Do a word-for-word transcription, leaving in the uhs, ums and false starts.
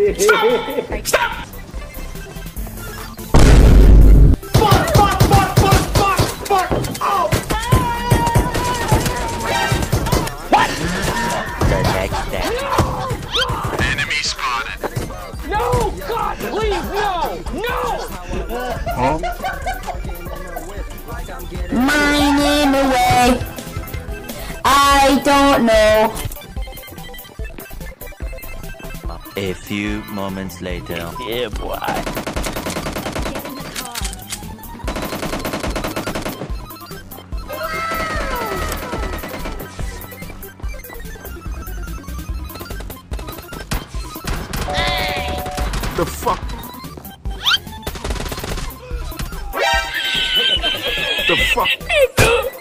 Stop! Stop! Fuck! Fuck! Fuck! Fuck! Fuck! Fuck! Oh! What? The next step. Enemy spotted. No! God, please, no! No! Huh? My name away. I don't know. A few moments later. Yeah, boy. Hey. The fuck? The fuck?